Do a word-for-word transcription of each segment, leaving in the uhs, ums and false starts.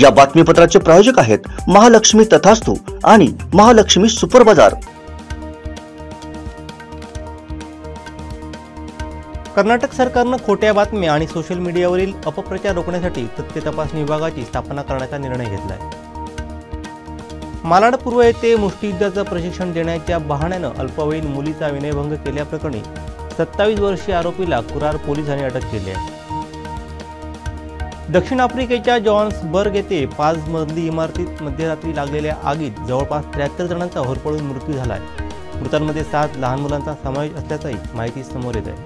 या बातमीपत्राचे प्रायोजक आहेत महालक्ष्मी तथास्तु आणि महालक्ष्मी सुपर बाजार। कर्नाटक सरकारनं खोट्या बातम्या आणि सोशल मीडियावरील अपप्रचार रोखण्यासाठी सत्य तपासणी विभागाची स्थापना करण्याचा निर्णय घेतला आहे। मालाड पूर्व येथे मुष्टियुद्धाचं प्रशिक्षण देण्याच्या बहाण्यानं अल्पवयीन मुलीचा विनयभंग केल्याप्रकरणी सत्तावीस वर्षीय आरोपीला कुरार पोलिसांनी अटक केली आहे। दक्षिण आफ्रिकेच्या जोन्सबर्ग येथे पाच मजली इमारतीत मध्यरात्री लागलेल्या आगीत जवळपास त्र्याहत्तर जणांचा होरपळून मृत्यू झाला आहे। मृतांमध्ये सात लहान मुलांचा समावेश असल्याची माहिती समोर येत आहे।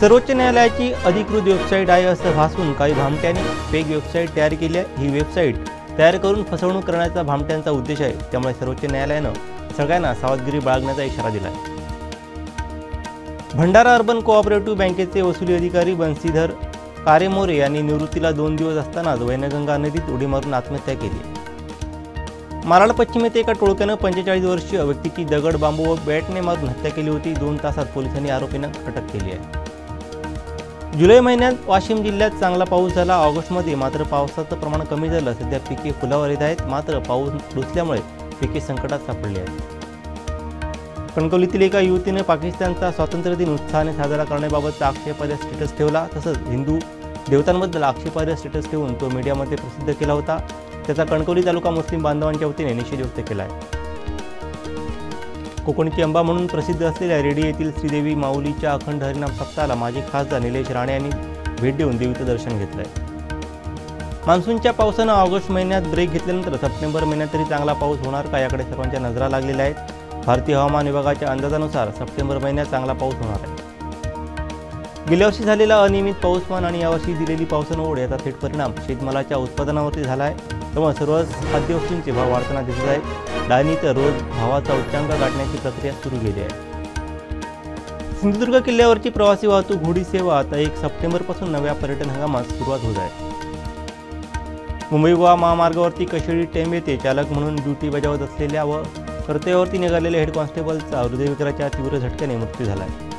सर्वोच्च न्यायालयाची अधिकृत वेबसाईट आहे असं भासून काही भामट्यांनी फेक वेबसाईट तयार केली आहे। ही वेबसाईट तयार करून फसवणूक करण्याचा भामट्यांचा उद्देश आहे। त्यामुळे सर्वोच्च न्यायालयानं सगळ्यांना सावधगिरी बाळगण्याचा इशारा दिला आहे। भंडारा अर्बन को-ऑपरेटिव्ह बँकेचे वसुली अधिकारी बंसीधर बारीमोरे यांनी निवृत्तीला दोन दिवस असतानाच वैनगंगा नदीत उडी मारून आत्महत्या केली। मालाड पश्चिम येथे एका टोळक्यानं पंचेचाळीस वर्षीय व्यक्तीची दगड, बांबू व बॅटने मारून हत्या केली होती। दोन तासात पोलिसांनी आरोपींना अटक केली आहे। जुलै महिन्यात वाशिम जिल्ह्यात चांगला पाऊस झाला। ऑगस्टमध्ये मात्र पावसाचं प्रमाण कमी झालं। सध्या पिके फुलावर येत आहेत, मात्र पाऊस रुसल्यामुळे पिके संकटात सापडली आहेत। कणकवलीतील एका युवतीने पाकिस्तानचा स्वातंत्र्य दिन उत्साहाने साजरा करण्याबाबतचा आक्षेपार्ह स्टेटस ठेवला। तसंच हिंदू देवतांबद्दल आक्षेपार्ह स्टेटस ठेवून तो मीडियामध्ये प्रसिद्ध केला होता। त्याचा कणकवली तालुका मुस्लिम बांधवांच्या वतीने निषेध व्यक्त केला आहे। कोकणकी अंबा म्हणून प्रसिद्ध असलेल्या रेडी येथील श्रीदेवी माऊलीच्या अखंड हरिनाम सप्ताहाला माजी खासदार निलेश राणे यांनी भेट देऊन देवीचं दर्शन घेतलं आहे। मान्सूनच्या पावसानं ऑगस्ट महिन्यात ब्रेक घेतल्यानंतर सप्टेंबर महिन्यात तरी चांगला पाऊस होणार का याकडे सर्वांच्या नजरा लागलेल्या आहेत। भारतीय हवामान विभागाच्या अंदाजानुसार सप्टेंबर महिन्यात चांगला पाऊस होणार आहे। गेल्या वर्षी झालेला अनियमित पाऊसमान आणि यावर्षी दिलेली पावसानं ओढ याचा थेट परिणाम शेतमालाच्या उत्पादनावरती झाला आहे। त्यामुळे सर्वच खाद्यवस्तूंचे भाव वाढताना दिसत आहेत। डाळी तर रोज भावाचा उच्चांक गाठण्याची प्रक्रिया सुरू केली आहे। सिंधुदुर्ग किल्ल्यावरची प्रवासी वाहतूक घोडी सेवा आता एक सप्टेंबरपासून नव्या पर्यटन हंगामात सुरुवात होत आहे। मुंबई गोवा महामार्गावरती कशेळी टेंब येथे चालक म्हणून ड्युटी बजावत असलेल्या व कर्तव्यावरती निघालेल्या हेड कॉन्स्टेबलचा हृदयविकाराच्या तीव्र झटक्याने मृत्यू झाला आहे।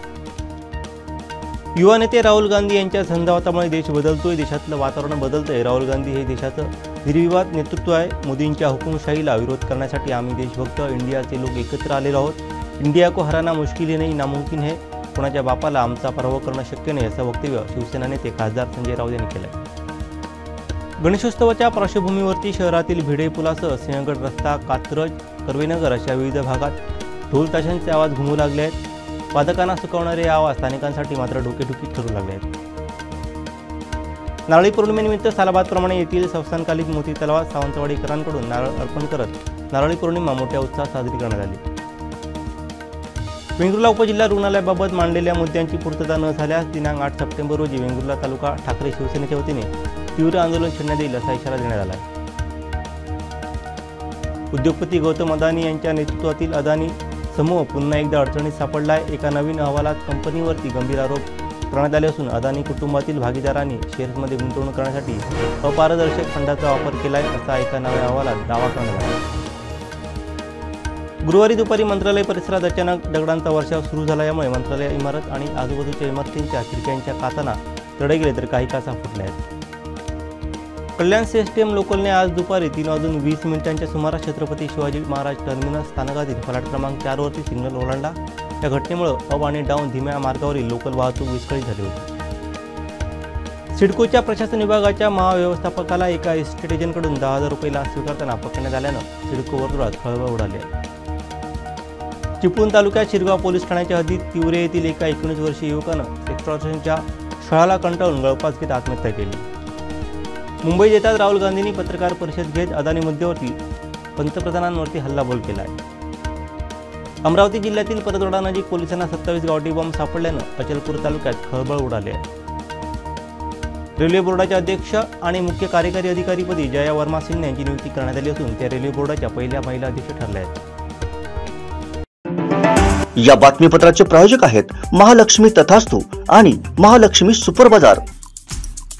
युवा नेते राहुल गांधी यांच्या संधावातामुळे देश बदलतोय, देशातलं वातावरण बदलतंय। राहुल गांधी हे देशाचं निर्विवाद नेतृत्व आहे। मोदींच्या हुकुमशाहीला विरोध करण्यासाठी आम्ही देशभक्त इंडियाचे लोक एकत्र आलेलो आहोत। इंडिया को हराना मुश्किल नाही, नामुमकिन है। कोणाच्या बापाला आमचा पराभव करणं शक्य नाही असं वक्तव्य शिवसेना नेते खासदार संजय राउत यांनी केलं आहे। गणेशोत्सवाच्या पार्श्वभूमीवरती शहरातील भिडे पुलासह सिंहगड रस्ता, कात्रज, कर्वेनगर अशा विविध भागात ढोल ताशांचे आवाज घुमू लागले आहेत। वादकांना सुकवणारे आवाज स्थानिकांसाठी मात्र डोकेदुखी ठरू लागले आहेत। नारळी पौर्णिमेनिमित्त सालाबादप्रमाणे येथील संस्थानकालिक मोती तलावात सावंतवाडीकरांकडून नारळ अर्पण करत नारळी पौर्णिमा मोठ्या उत्साहात साजरी करण्यात आली। वेंगुर्ला उपजिल्हा रुग्णालयाबाबत मांडलेल्या मुद्द्यांची पूर्तता न झाल्यास दिनांक आठ सप्टेंबर रोजी वेंगुर्ला तालुका ठाकरे शिवसेनेच्या वतीने तीव्र आंदोलन छेडण्यात येईल असा इशारा देण्यात आला आहे। उद्योगपती गौतम अदानी यांच्या नेतृत्वातील अदानी समूह पुन्हा एकदा अडचणीत सापडला आहे। एका नवीन अहवालात कंपनीवरती गंभीर आरोप करण्यात आले असून अदानी कुटुंबातील भागीदारांनी शेअर्समध्ये गुंतवणूक करण्यासाठी अपारदर्शक फंडाचा वापर केला आहे असा एका नव्या अहवालात दावा करण्यात आला। गुरुवारी दुपारी मंत्रालय परिसरात अचानक दगडांचा वर्षाव सुरू झाला। यामुळे मंत्रालय इमारत आणि आजूबाजूच्या इमारतींच्या खिडक्यांच्या काचांना तडे गेले तर काही काचा फुटल्या आहेत। कल्याण सिस्टीम लोकलने आज दुपारी तीन वाजून वीस मिनिटांच्या सुमारास छत्रपती शिवाजी महाराज टर्मिनस स्थानकातील फलाट क्रमांक चार वरती सिग्नल ओलांडला। या घटनेमुळे अप आणि डाऊन धीम्या मार्गावरील लोकल वाहतूक विस्कळीत झाली होती। शिडकोच्या प्रशासन विभागाच्या महाव्यवस्थापकाला एका इस्टेट एजंटकडून दहा हजार रुपये लाच स्वीकारताना पकडण्यात आल्यानं सिडको वर्तुळात खळबळ उडाली आहे। चिपळूण तालुक्यात शिडको पोलीस ठाण्याच्या हद्दीत तिवरे येथील एका एकोणीस वर्षीय युवकानं एक्स्ट्रॉशनच्या छळाला कंटाळून गळफास घेत आत्महत्या केली। मुंबईत येताच राहुल गांधींनी पत्रकार परिषद घेत अदानी मुद्द्यावरती पंतप्रधानांवरती हल्लाबोल केला आहे। अमरावती जिल्ह्यातील परतवाडानजीक पोलिसांना सत्तावीस गावठी बॉम्ब सापडल्यानं अचलपूर तालुक्यात खळबळ उडाली आहे। रेल्वे बोर्डाच्या अध्यक्ष आणि मुख्य कार्यकारी अधिकारीपदी जया वर्मा सिंह यांची नियुक्ती करण्यात आली असून त्या रेल्वे बोर्डाच्या पहिल्या महिला अध्यक्ष ठरल्या आहेत। या बातमीपत्राचे प्रायोजक आहेत महालक्ष्मी तथास्तु आणि महालक्ष्मी सुपर बाजार।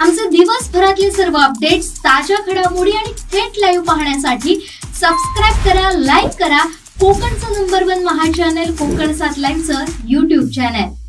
आमचे दिवसभरातील सर्व अपडेट्स, ताज्या घडामोडी आणि थेट लाईव्ह पाहण्यासाठी सबस्क्राइब करा, लाईक करा कोकणचं नंबर वन महा चॅनल कोकण सात लाईनचं यूट्यूब चॅनल।